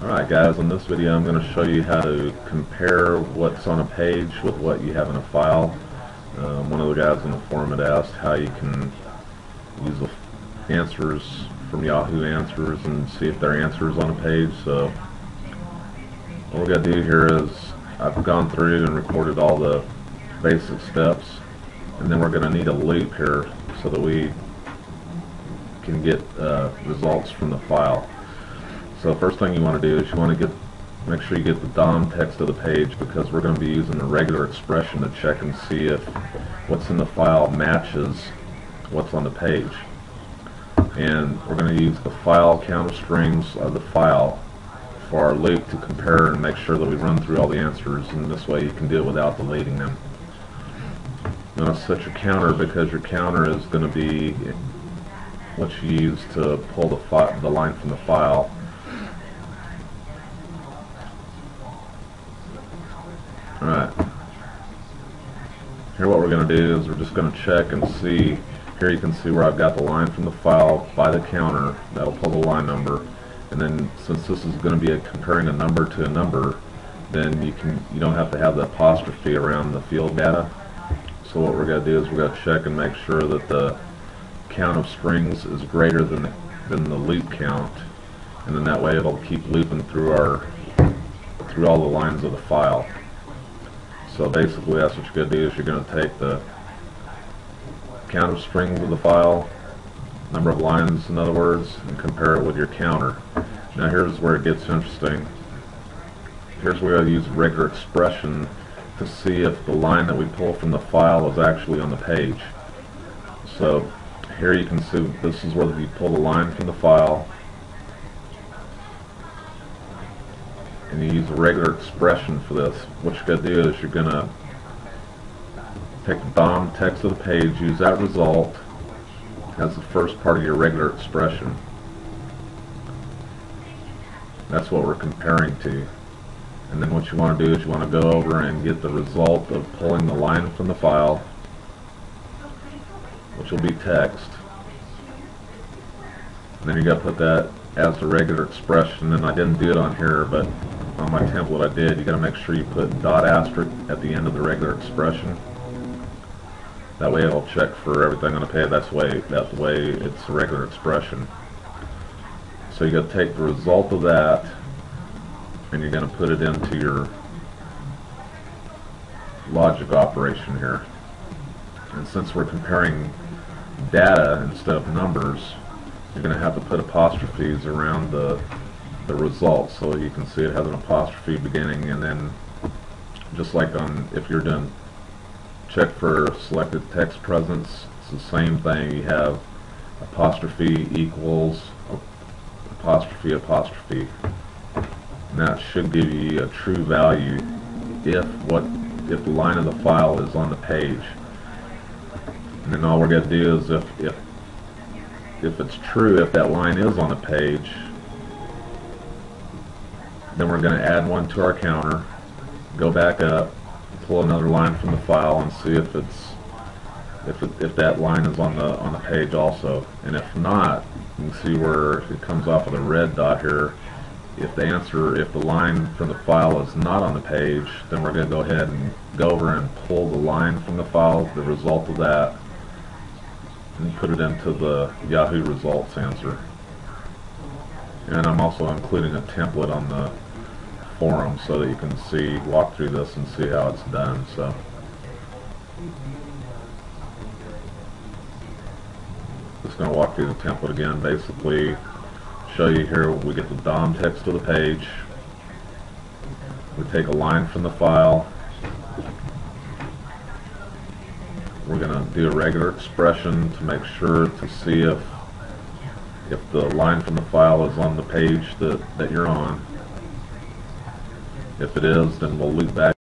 Alright guys, in this video I'm going to show you how to compare what's on a page with what you have in a file. One of the guys in the forum had asked how you can use the answers from Yahoo Answers and see if there are answers on a page. So what we're going to do here is I've gone through and recorded all the basic steps, and then we're going to need a loop here so that we can get results from the file. So first thing you want to do is you want to make sure you get the DOM text of the page, because we're going to be using the regular expression to check and see if what's in the file matches what's on the page. And we're going to use the file counter strings of the file for our loop to compare and make sure that we run through all the answers, and this way you can do it without deleting them. You want to set your counter, because your counter is going to be what you use to pull the line from the file. Alright, here what we're going to do is we're just going to check and see. Here you can see where I've got the line from the file by the counter. That'll pull the line number, and then since this is going to be comparing a number to a number, then you don't have to have the apostrophe around the field data. So what we're going to do is we're going to check and make sure that the count of strings is greater than the loop count, and then that way it'll keep looping through all the lines of the file. So basically that's what you're going to do, is you're going to take the count of strings of the file, number of lines in other words, and compare it with your counter. Now here's where it gets interesting. Here's where I use regular expression to see if the line that we pull from the file is actually on the page. So here you can see this is where you pull the line from the file and you use a regular expression for this. What you're going to do is you're going to pick the DOM text of the page, use that result as the first part of your regular expression. That's what we're comparing to. And then what you want to do is you want to go over and get the result of pulling the line from the file, which will be text. And then you got to put that as the regular expression, and I didn't do it on here, but on my template I did. You got to make sure you put dot asterisk at the end of the regular expression. That way it'll check for everything on the page. That's the way it's a regular expression. So you got to take the result of that, and you're going to put it into your logic operation here. And since we're comparing data instead of numbers, you're going to have to put apostrophes around the result, so you can see it has an apostrophe beginning, and then just like on if you're doing check for selected text presence, it's the same thing. You have apostrophe equals apostrophe apostrophe, and that should give you a true value if the line of the file is on the page. And then all we're going to do is if it's true, if that line is on the page, then we're going to add one to our counter, go back up, pull another line from the file, and see if that line is on the page also. And if not, you can see where it comes off with a red dot here. If the line from the file is not on the page, then we're going to go ahead and go over and pull the line from the file, the result of that, and put it into the Yahoo results answer. And I'm also including a template on the forum so that you can walk through this and see how it's done. So just going to walk through the template again, basically show you here. We get the DOM text of the page, we take a line from the file, we're going to do a regular expression to make sure to see if the line from the file is on the page that you're on. If it is, then we'll loop back